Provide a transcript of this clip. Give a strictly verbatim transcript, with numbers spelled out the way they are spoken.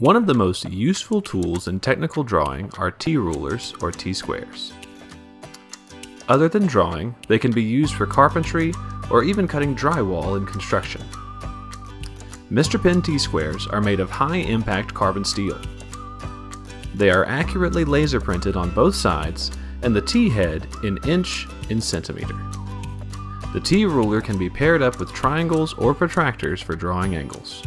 One of the most useful tools in technical drawing are T-rulers or T-squares. Other than drawing, they can be used for carpentry or even cutting drywall in construction. Mister Pen T-squares are made of high-impact carbon steel. They are accurately laser printed on both sides and the T-head in inch and centimeter. The T-ruler can be paired up with triangles or protractors for drawing angles.